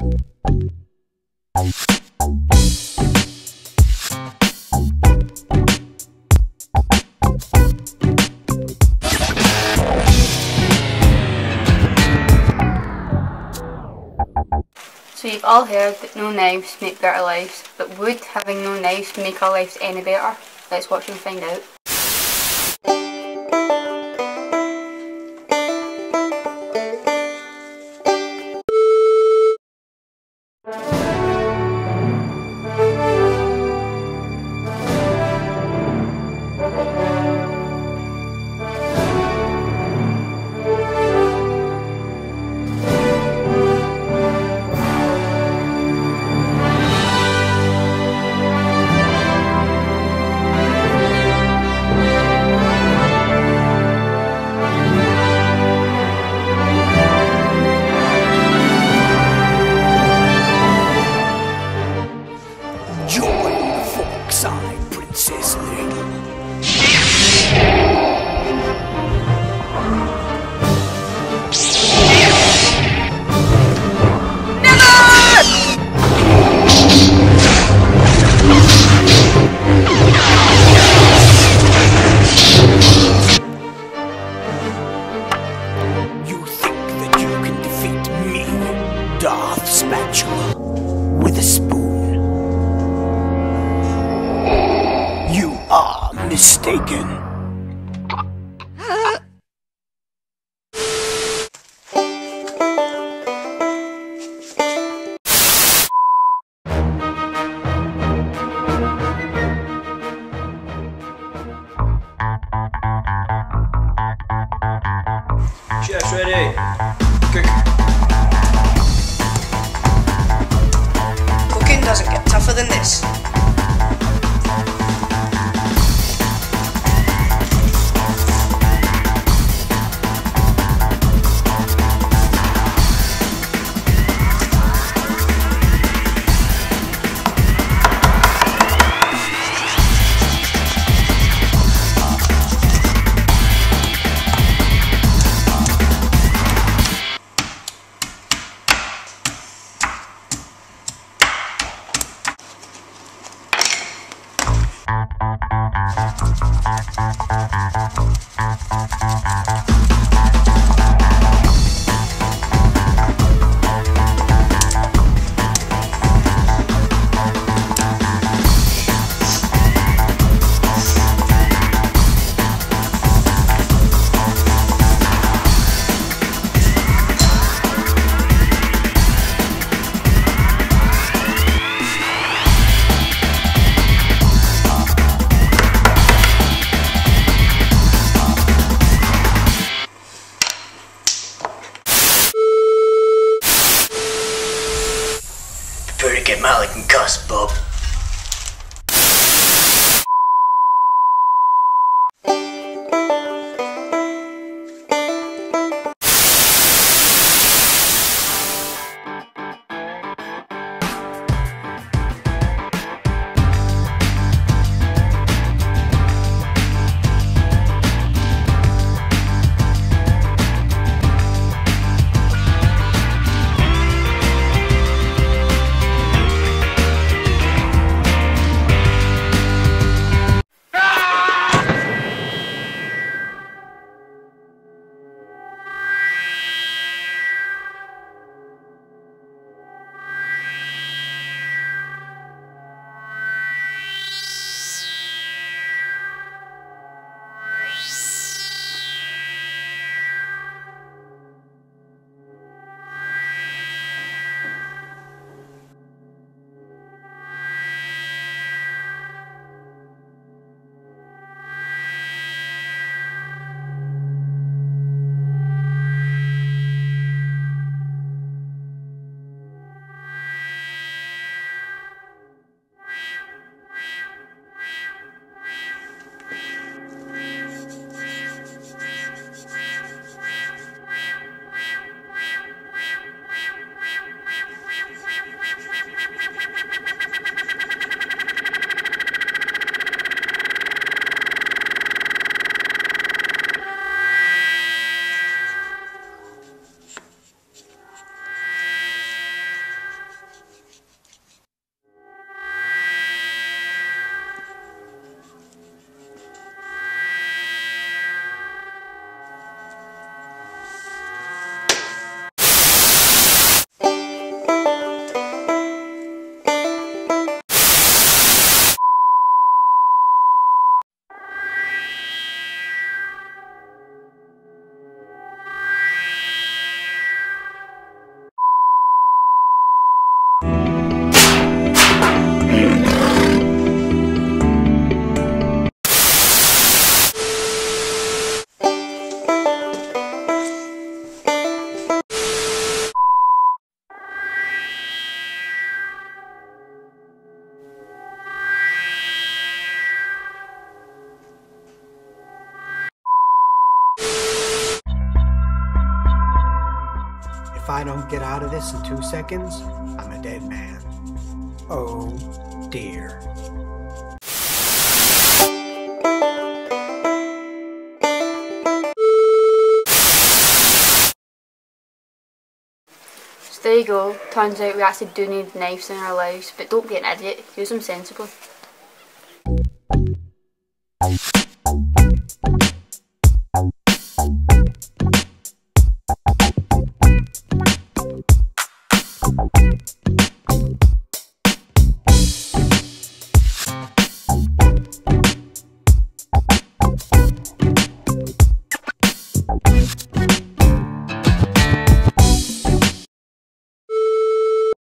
So you've all heard that no knives make better lives, but would having no knives make our lives any better? Let's watch and find out. Spatula with a spoon. You are mistaken. Chef's ready. Cook. Doesn't get tougher than this. Better get Malik and cuss, bub. don't get out of this in 2 seconds, I'm a dead man. Oh dear. So there you go, turns out we actually do need knives in our lives, but don't be an idiot, use them sensibly.